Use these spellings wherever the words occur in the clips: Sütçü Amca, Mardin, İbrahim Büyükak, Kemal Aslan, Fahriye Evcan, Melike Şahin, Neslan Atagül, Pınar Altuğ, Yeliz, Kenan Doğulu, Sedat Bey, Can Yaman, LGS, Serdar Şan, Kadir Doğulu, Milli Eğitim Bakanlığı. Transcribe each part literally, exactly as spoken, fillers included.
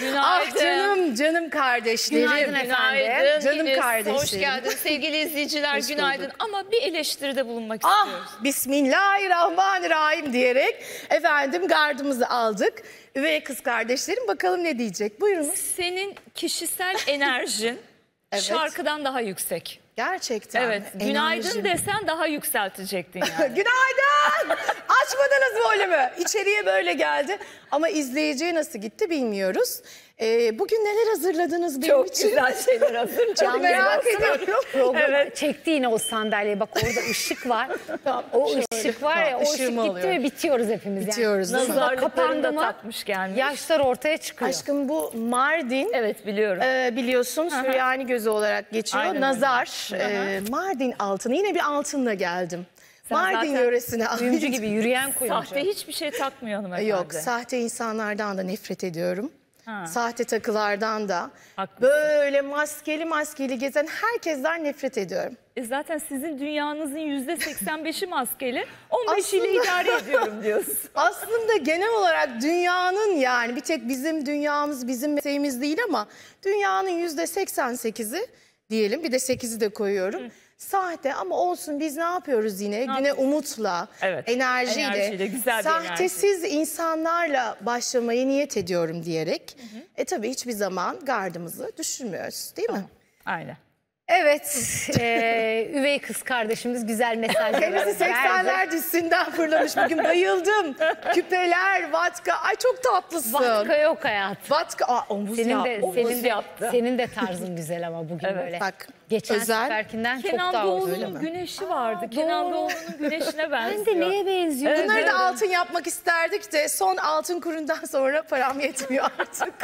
Günaydın. Ah canım, canım kardeşlerim. Günaydın efendim. Günaydın. Canım Yeliz, kardeşlerim. Hoş geldin sevgili izleyiciler. Günaydın. Ama bir eleştiride bulunmak ah, istiyoruz. Bismillahirrahmanirrahim diyerek efendim gardımızı aldık. Üvey kız kardeşlerim bakalım ne diyecek. Buyurunuz. Senin kişisel enerjin evet, şarkıdan daha yüksek. Gerçekten. Evet. Günaydın enerjim desen daha yükseltecektin yani. Günaydın! Açmadınız böyle mi? İçeriye böyle geldi. Ama izleyiciye nasıl gitti bilmiyoruz. Ee, bugün neler hazırladınız benim çok için? Çok güzel şeyler hazırladım. Çok merak ediyorum. Evet. Çekti yine o sandalyeyi. Bak orada ışık var. O şöyle, ışık var ya. O ışık gitti oluyor ve bitiyoruz hepimiz. Bitiyoruz. Yani. Nazarlıklarını da takmış gelmiş. Yaşlar ortaya çıkıyor. Aşkım bu Mardin. Evet biliyorum. E, biliyorsun Süryani gözü olarak geçiyor. Aynen nazar. E, Mardin altını. Yine bir altınla geldim. Sen Mardin yöresine kuyumcu gibi yürüyen kuyumcu. Sahte hiçbir şey takmıyor hanımefendi. Yok sahte insanlardan da nefret ediyorum. Ha. Sahte takılardan da. Haklısın. Böyle maskeli maskeli gezen herkesten nefret ediyorum. E zaten sizin dünyanızın yüzde seksen beşi maskeli, on beşiyle idare ediyorum diyorsun. Aslında genel olarak dünyanın yani bir tek bizim dünyamız bizim mesleğimiz değil ama dünyanın yüzde seksen sekizi diyelim bir de sekizi de koyuyorum. Hı. Sahte ama olsun biz ne yapıyoruz yine? Ne Güne yapıyoruz? Umutla, evet, enerjiyle, enerjiyle güzel sahtesiz enerji insanlarla başlamayı niyet ediyorum diyerek. Hı hı. E tabii hiçbir zaman gardımızı düşürmüyoruz değil tamam mi? Aynen. Evet, e, üvey kız kardeşimiz güzel mesajlar verdi. Kendisi seksenler dizisinden fırlamış bugün, bayıldım. Küpeler, vatka, ay çok tatlısın. Vatka yok hayat. Vatka, aa, omuz senin yap, de, omuz senin de, yaptı. Senin de tarzın güzel ama bugün evet, böyle. Bak, geçen seferkinden çok daha uzun. Kenan Doğulu'nun güneşi vardı. Aa, Kenan Doğulu'nun güneşine benziyor. Ben de neye benziyor? Evet, bunları evet, da altın yapmak isterdik de son altın kurundan sonra param yetmiyor artık.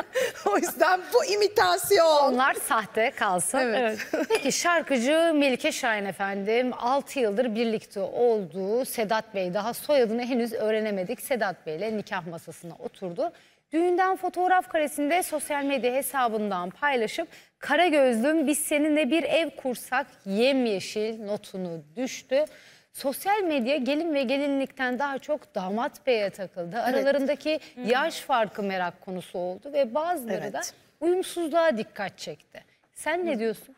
O yüzden bu imitasyon. Onlar sahte kalsın. Evet. Evet. Peki şarkıcı Melike Şahin efendim altı yıldır birlikte olduğu Sedat Bey, daha soyadını henüz öğrenemedik, Sedat Bey'le nikah masasına oturdu. Düğünden fotoğraf karesinde sosyal medya hesabından paylaşıp "Kara gözlüm biz seninle bir ev kursak yemyeşil" notunu düştü. Sosyal medya gelin ve gelinlikten daha çok damat beye takıldı. Aralarındaki evet, yaş farkı merak konusu oldu ve bazıları evet, da uyumsuzluğa dikkat çekti. Sen ne diyorsun?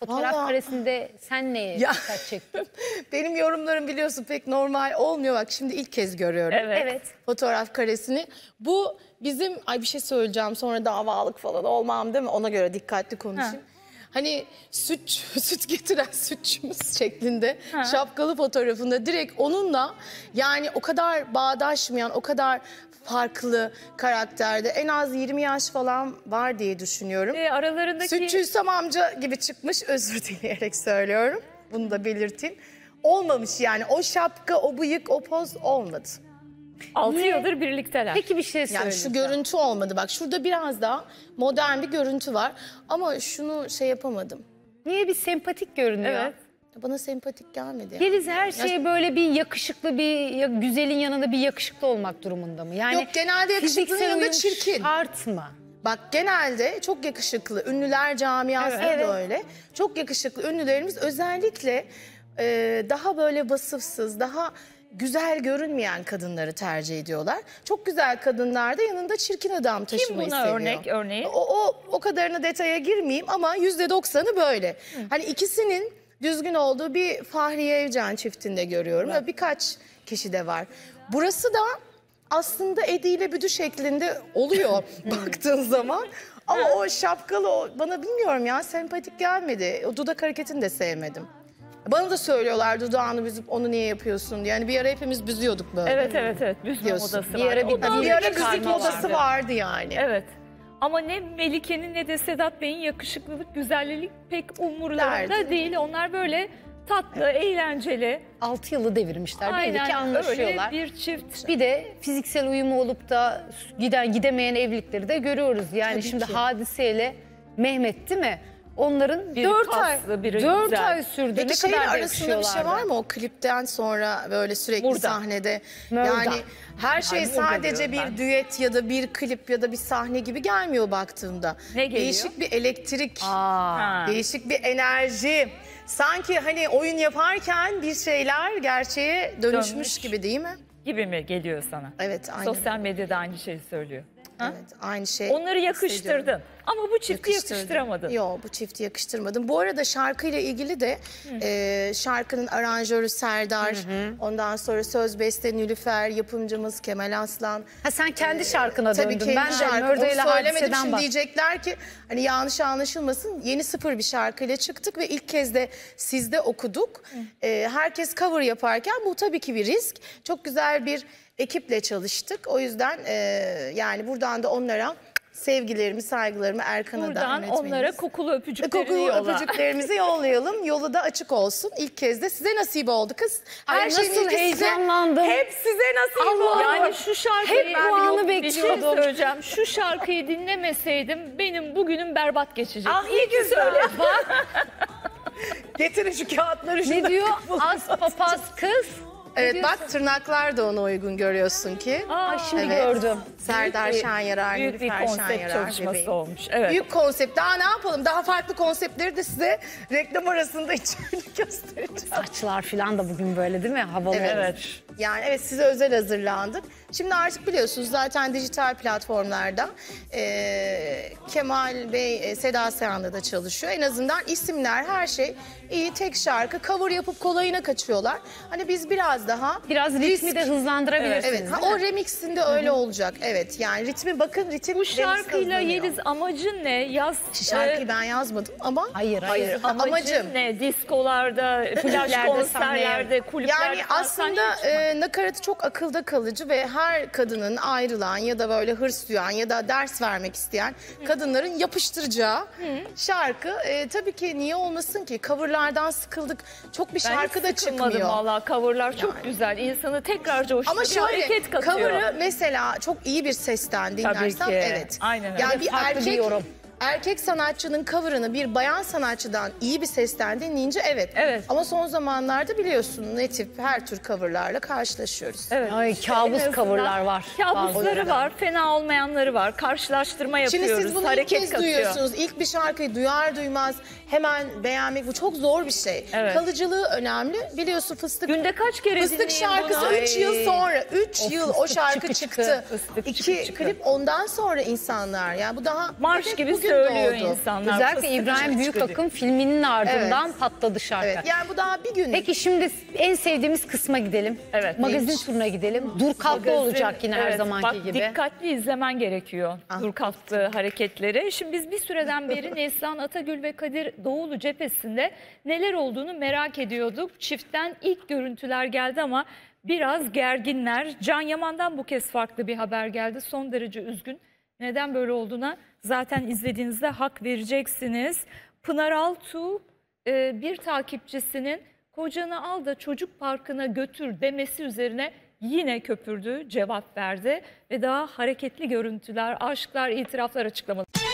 Fotoğraf vallahi karesinde sen neye ya dikkat çektin? Benim yorumlarım biliyorsun pek normal olmuyor. Bak şimdi ilk kez görüyorum. Evet, evet. Fotoğraf karesini. Bu bizim, ay bir şey söyleyeceğim sonra davalık falan olmam değil mi? Ona göre dikkatli konuşayım. Ha. Hani süt, süt getiren sütçümüz şeklinde ha, şapkalı fotoğrafında direkt onunla yani o kadar bağdaşmayan, o kadar farklı karakterde en az yirmi yaş falan var diye düşünüyorum. E, aralarındaki... Sütçü Hüsam amca gibi çıkmış, özür dileyerek söylüyorum. Bunu da belirteyim. Olmamış yani o şapka, o bıyık, o poz olmadı. altı yıldır birlikteler. Peki bir şey söyleyeyim. Yani şu görüntü olmadı. Bak şurada biraz daha modern bir görüntü var. Ama şunu şey yapamadım. Niye bir sempatik görünüyor? Evet. Bana sempatik gelmedi. Yani. Yeliz her şeye böyle bir yakışıklı, bir güzelin yanında bir yakışıklı olmak durumunda mı? Yani yok genelde yakışıklının yanında çirkin. Artma. Bak genelde çok yakışıklı, ünlüler camiası evet, da öyle. Evet. Çok yakışıklı ünlülerimiz özellikle e, daha böyle vasıfsız, daha güzel görünmeyen kadınları tercih ediyorlar. Çok güzel kadınlar da yanında çirkin adam taşımayı seviyor. Kim buna örnek örneği? O, o, o kadarına detaya girmeyeyim ama yüzde doksanı böyle. Hı. Hani ikisinin düzgün olduğu bir Fahriye Evcan çiftinde görüyorum. Evet. Birkaç kişi de var. Burası da aslında Edi ile Büdü şeklinde oluyor baktığın zaman. Ama o şapkalı o, bana bilmiyorum ya sempatik gelmedi. O dudak hareketini de sevmedim. Bana da söylüyorlar dudağını büzüp onu niye yapıyorsun? Yani bir ara hepimiz büzüyorduk böyle. Evet evet evet. Büzme odası bir vardı. Ara bir, hani bir ara büzük odası vardı, vardı yani. Evet. Ama ne Melike'nin ne de Sedat Bey'in yakışıklılık, güzellik pek umurlarında derdi değil. Onlar böyle tatlı, evet, eğlenceli. Altı yılı devirmişler. Aynen, belli ki anlaşıyorlar. Bir çift. Bir de fiziksel uyumu olup da giden gidemeyen evlilikleri de görüyoruz. Yani tabii şimdi ki. Hadiseyle Mehmet değil mi? Onların biri dört paslı, ay, biri dört güzel ay sürdü. Peki ne şeyin kadar arasında bir şey var mı o klipten sonra böyle sürekli burada sahnede? Burada. Yani her şey ay, sadece bir ben düet ya da bir klip ya da bir sahne gibi gelmiyor baktığımda. Ne geliyor? Değişik bir elektrik, aa, değişik bir enerji. Sanki hani oyun yaparken bir şeyler gerçeğe dönüşmüş dönmüş gibi değil mi? Gibi mi geliyor sana? Evet. Aynen. Sosyal medyada aynı şeyi söylüyor. Ha? Evet, aynı şey. Onları yakıştırdın. Ama bu çifti yakıştıramadın. Yok, bu çifti yakıştırmadım. Bu arada şarkıyla ilgili de e, şarkının aranjörü Serdar, hı hı. ondan sonra söz beste Nülüfer, yapımcımız Kemal Aslan. Ha, sen kendi e, şarkına döndün. Tabii kendi ben şarkımı söylemedim. Şimdi bak. Diyecekler ki hani yanlış anlaşılmasın, yeni sıfır bir şarkıyla çıktık ve ilk kez de sizde okuduk. E, herkes cover yaparken bu tabii ki bir risk. Çok güzel bir ekiple çalıştık. O yüzden e, yani buradan da onlara sevgilerimi, saygılarımı Erkan'a da anlatmayız. Buradan onlara kokulu öpücüklerini kokulu yola. Kokulu öpücüklerimizi yollayalım. Yolu da açık olsun. İlk kez de size nasip oldu kız. Her Ay, şeyin nasıl heyecanlandım. Size, hep size nasip Allah oldu. Yani şu şarkıyı hep ben bu anı bekliyordum. Bir şey şu şarkıyı dinlemeseydim benim bugünüm berbat geçecek. Ah iyi ki söyledin. Getirin şu kağıtları. Ne diyor? Az papaz kız. Evet biliyorsun. Bak tırnaklar da ona uygun görüyorsun ki. Aa şimdi evet. gördüm. Serdar Şan yarar, Nilüfer Şan yarar. Büyük bir konsept çalışması bebeğim. Olmuş. Evet. Büyük konsept. Daha ne yapalım? Daha farklı konseptleri de size reklam arasında içerik göstereceğim. Saçlar falan da bugün böyle değil mi? Havalı. Evet. evet. Yani evet size özel hazırlandık. Şimdi artık biliyorsunuz zaten dijital platformlarda e, Kemal Bey, e, Seda Sayan'da da çalışıyor. En azından isimler, her şey iyi, tek şarkı. Cover yapıp kolayına kaçıyorlar. Hani biz biraz daha... Biraz ritmi risk... de hızlandırabilirsiniz. Evet, evet. Ha, o remixinde öyle Hı -hı. olacak. Evet, yani ritmi bakın, ritim... Bu şarkıyla Yeliz amacın ne? Yaz... Şarkıyı e... ben yazmadım ama... Hayır, hayır. Amacın Amacım... ne? Diskolarda, plaj konserlerde, kulüplerde... Yani aslında e, nakaratı çok akılda kalıcı ve her kadının ayrılan ya da böyle hırs duyan ya da ders vermek isteyen Hı. kadınların yapıştıracağı Hı. şarkı. E, tabii ki niye olmasın ki? Coverlardan sıkıldık. Çok bir ben şarkı da çıkmıyor. Ben valla coverlar çok yani. Güzel. İnsanı tekrarca hoşlanıyor. Ama şöyle cover'ı mesela çok iyi bir sesten dinlersen evet. Aynen öyle. Yani bir erkek, yorum. Erkek sanatçının cover'ını bir bayan sanatçıdan iyi bir sesten dinleyince evet. evet. Ama son zamanlarda biliyorsun ne tip her tür cover'larla karşılaşıyoruz. Evet. Ay, kabus işte cover'lar var. Kabusları var, fena olmayanları var. Karşılaştırma yapıyoruz. Şimdi siz bunu ilk kez katıyor. Duyuyorsunuz. İlk bir şarkıyı duyar duymaz hemen beğenmek bu çok zor bir şey. Evet. Kalıcılığı önemli. Biliyorsun fıstık. Günde kaç kere fıstık şarkısı üç yıl sonra. üç yıl o şarkı çıktı. iki klip ondan sonra insanlar. Yani bu daha marş gibi bugün söylüyor oldu. İnsanlar. Özellikle İbrahim Büyükak'ın filminin ardından evet. patladı şarkı. Evet. Yani bu daha bir gün. Peki şimdi en sevdiğimiz kısma gidelim. Evet. Magazin turuna gidelim. Dur kalklı olacak yine evet. her zamanki Bak, gibi. Dikkatli izlemen gerekiyor. Ah. Dur kalklı hareketleri. Şimdi biz bir süreden beri Neslan Atagül ve Kadir Doğulu cephesinde neler olduğunu merak ediyorduk. Çiftten ilk görüntüler geldi ama biraz gerginler. Can Yaman'dan bu kez farklı bir haber geldi. Son derece üzgün. Neden böyle olduğuna zaten izlediğinizde hak vereceksiniz. Pınar Altuğ bir takipçisinin kocanı al da çocuk parkına götür demesi üzerine yine köpürdü, cevap verdi. Ve daha hareketli görüntüler, aşklar, itiraflar açıklamaları.